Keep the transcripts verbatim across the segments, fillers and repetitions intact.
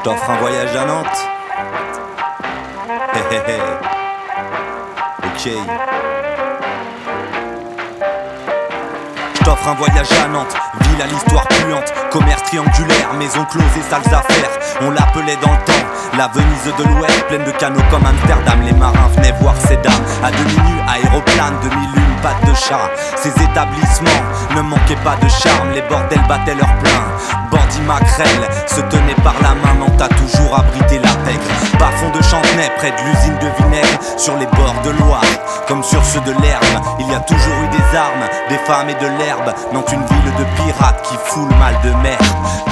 Je t'offre un voyage à Nantes. Hey, hey, hey. Ok. Je t'offre un voyage à Nantes, ville à l'histoire puante, commerce triangulaire, maison close et sales affaires. On l'appelait dans le temps la Venise de l'Ouest, pleine de canaux comme Amsterdam. Les marins venaient voir ces dames à demi-nu, aéroplane, demi-lune, patte de chat. Ces établissements ne manquaient pas de charme, les bordels battaient leur plein. Bandits maquerelles se tenaient par la main, Nantes a toujours abrité la pègre. Par fond de Chantenay, près de l'usine de vinaigre, sur les bords de Loire, comme sur ceux de l'Herbe, il y a toujours eu des armes, des femmes et de l'herbe. Nantes, une ville de pirates qui fout le mal de mer.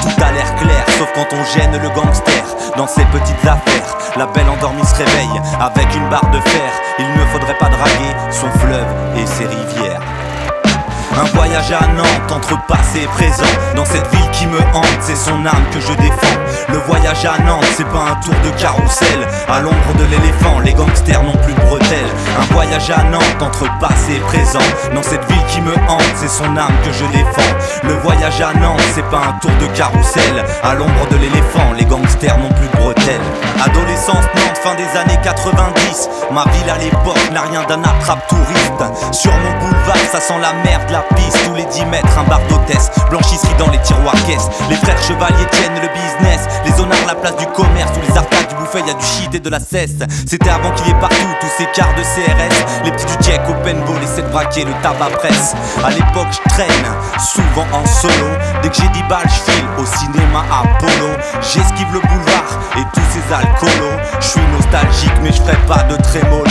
Tout a l'air clair, sauf quand on gêne le gangster dans ses petites affaires. La belle endormie se réveille avec une barre de fer. Il ne faudrait pas draguer son fleuve et ses rivières. Un voyage à Nantes entre passé et présent, dans cette ville qui me hante, c'est son âme que je défends. Le voyage à Nantes, c'est pas un tour de carrousel, à l'ombre de l'éléphant, les gangsters n'ont plus de bretelles. Un voyage à Nantes entre passé et présent, dans cette ville qui me hante, c'est son âme que je défends. Le voyage à Nantes, c'est pas un tour de carrousel, à l'ombre de l'éléphant, les gangsters n'ont plus de bretelles. Adolescence Nantes, fin des années quatre-vingt-dix, ma ville à l'époque n'a rien d'un attrape-touriste. Sur mon boulevard, ça sent la merde, la piste, tous les dix mètres, un bar d'hôtesse, blanchisserie dans les tiroirs caisses. Les frères chevaliers tiennent le business, les honnards la place du commerce, sous les arcades du Bouffay y a du shit et de la cesse. C'était avant qu'il y ait partout tous ces quarts de C R S, les petits du Jack, open ball, les sept braquets, le tabac presse. À l'époque je traîne, souvent en solo, dès que j'ai dix balles je file au cinéma Apollo. J'esquive le boulevard et tous ces alcoolos, je suis nostalgique mais je ferai pas de trémolo.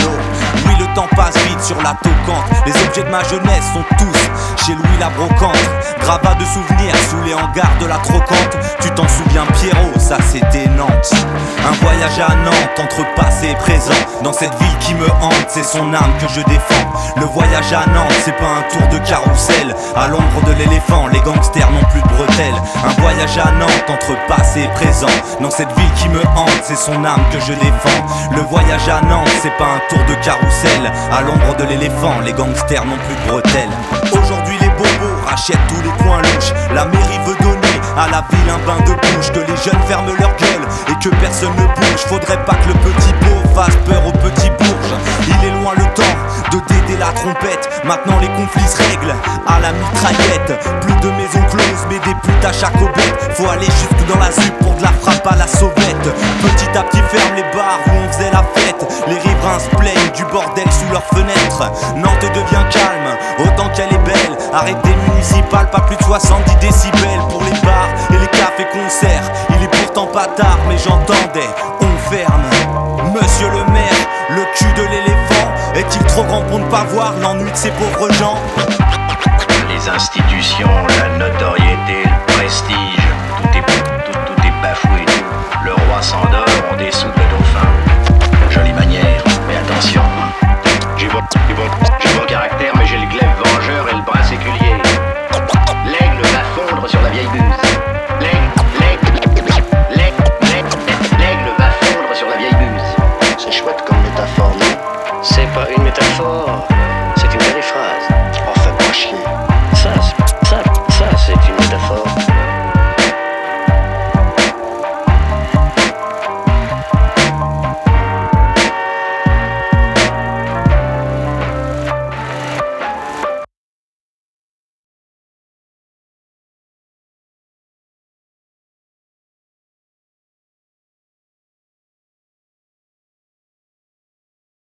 Oui, le temps passe vite sur la Tocante, les objets de ma jeunesse sont tous chez Louis la brocante. Gravat de souvenirs sous les hangars de la Trocante. Tu t'en souviens Pierrot, ça c'était Nantes. Un voyage à Nantes entre passé et présent, dans cette ville qui me hante, c'est son âme que je défends. Le voyage à Nantes, c'est pas un tour de carrousel, à l'ombre de l'éléphant, les gangsters n'ont plus de bretelles. Un voyage à Nantes entre passé et présent, dans cette ville qui me hante, c'est son âme que je défends. Le voyage à Nantes, c'est pas un tour de carrousel, à l'ombre de l'éléphant, les gangsters n'ont plus de bretelles. Aujourd'hui les bobos rachètent tous les coins louches, la mairie veut donner à la ville un bain de bouche. Que les jeunes ferment leur gueule et que personne ne bouge, faudrait pas que le petit beau fasse peur aux petits bourges. Il est loin le temps de déder la trompette, maintenant les conflits se règlent à la mitraillette. Plus de maisons closes mais des putes à chaque obète, faut aller jusque dans la ZUP pour de la frappe à la sauvette. Petit à petit ferme les bars où on faisait la fête, les riverains se plaignent du bordel sous leurs fenêtres. Nantes devient calme, autant qu'elle est belle, arrêté municipal, pas plus de soixante-dix décibels pour les bars et les cafés concerts. Il est pourtant pas tard mais j'entendais, on ferme. Monsieur le maire, le cul de l'éléphant, est-il trop grand pour ne pas voir l'ennui de ces pauvres gens? Les institutions, la notoriété, le prestige,